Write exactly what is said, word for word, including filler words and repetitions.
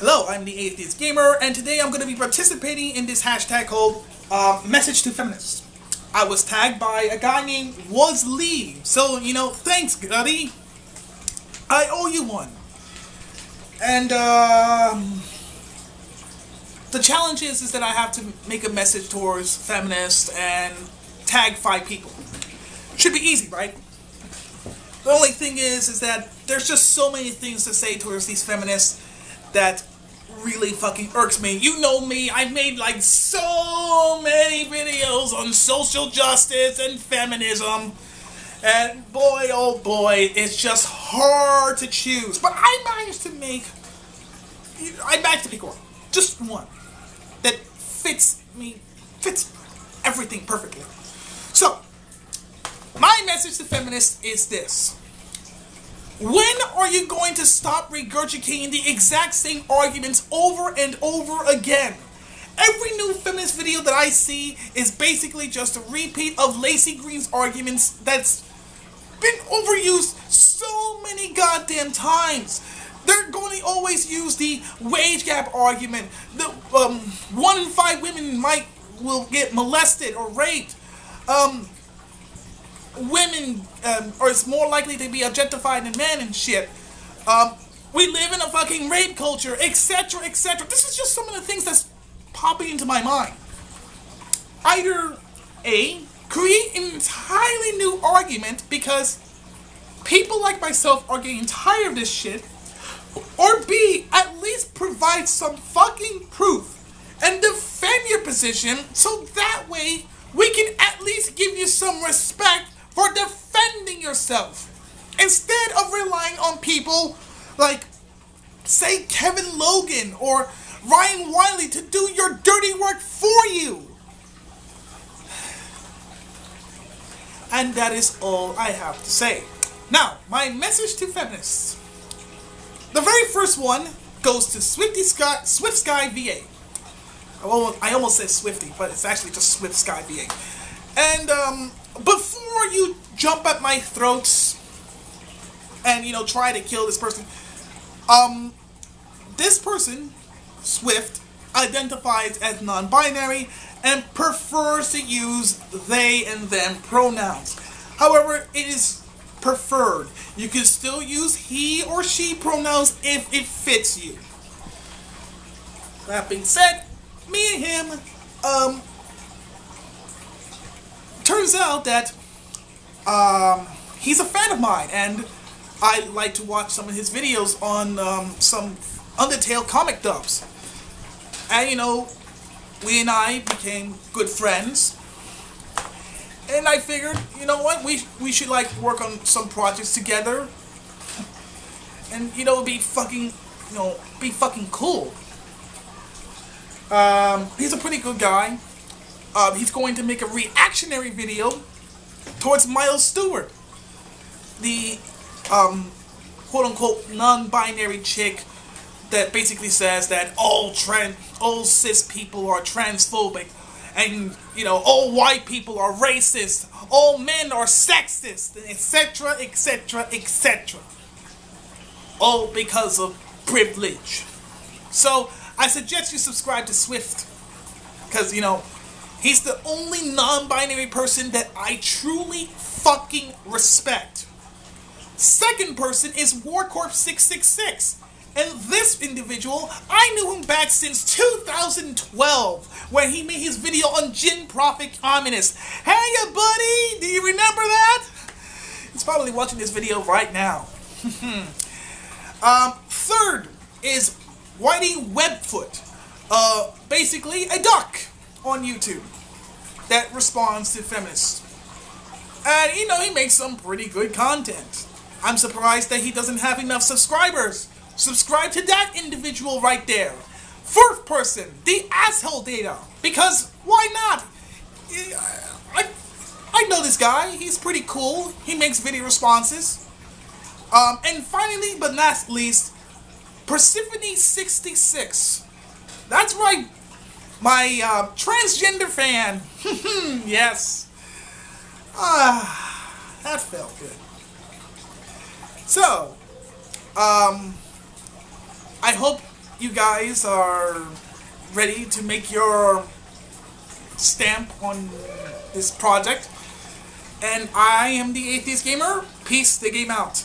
Hello, I'm the Atheist Gamer, and today I'm going to be participating in this hashtag called uh, Message to Feminists. I was tagged by a guy named Woz Lee, so, you know, thanks, buddy. I owe you one. And uh, the challenge is, is that I have to make a message towards feminists and tag five people. Should be easy, right? The only thing is, is that there's just so many things to say towards these feminists that really fucking irks me. You know me, I've made like so many videos on social justice and feminism, and boy oh boy, it's just hard to choose. But I managed to make, I managed to pick one. Just one. That fits me, fits everything perfectly. So, my message to feminists is this. When are you going to stop regurgitating the exact same arguments over and over again? Every new feminist video that I see is basically just a repeat of Lacey Green's arguments that's been overused so many goddamn times. They're going to always use the wage gap argument. The um, one in five women might will get molested or raped. Um... Women um, are more likely to be objectified than men and shit. Um, we live in a fucking rape culture, et cetera, et cetera. This is just some of the things that's popping into my mind. Either A, create an entirely new argument because people like myself are getting tired of this shit, or B, at least provide some fucking proof and defend your position so that way we can at least give you some respect for defending yourself, instead of relying on people like, say, Kevin Logan or Ryan Wiley to do your dirty work for you. And that is all I have to say. Now, my message to feminists. The very first one goes to Swift Sky, Swift Sky V A. I almost said Swifty, but it's actually just Swift Sky V A. And um, before you jump at my throats and, you know, try to kill this person, um, this person, Swift, identifies as non-binary and prefers to use they and them pronouns. However, it is preferred. You can still use he or she pronouns if it fits you. That being said, me and him, um, turns out that, um, he's a fan of mine, and I like to watch some of his videos on, um, some Undertale comic dubs. And, you know, we and I became good friends, and I figured, you know what, we, we should, like, work on some projects together, and, you know, be fucking, you know, be fucking cool. Um, he's a pretty good guy. Um, he's going to make a reactionary video towards Miles Stewart, the um, quote-unquote non-binary chick that basically says that all trans, all cis people are transphobic, and, you know, all white people are racist, all men are sexist, et cetera, et cetera, et cetera. All because of privilege. So I suggest you subscribe to Swift, because, you know, he's the only non-binary person that I truly fucking respect. Second person is WarCorp six six six, and this individual, I knew him back since two thousand twelve, when he made his video on Jin Prophet Communist. Hey, ya buddy, do you remember that? He's probably watching this video right now. um, third is Whitey Webfoot, uh, basically a duck on YouTube that responds to feminists. And, you know, he makes some pretty good content. I'm surprised that he doesn't have enough subscribers. Subscribe to that individual right there. Fourth person, the asshole data, because why not? I, I know this guy, he's pretty cool, he makes video responses. Um, and finally, but not least, Persephone Sixty-Six. That's right, my uh, transgender fan. Yes. Ah, uh, that felt good. So, um, I hope you guys are ready to make your stamp on this project. And I am the Atheist Gamer. Peace the game out.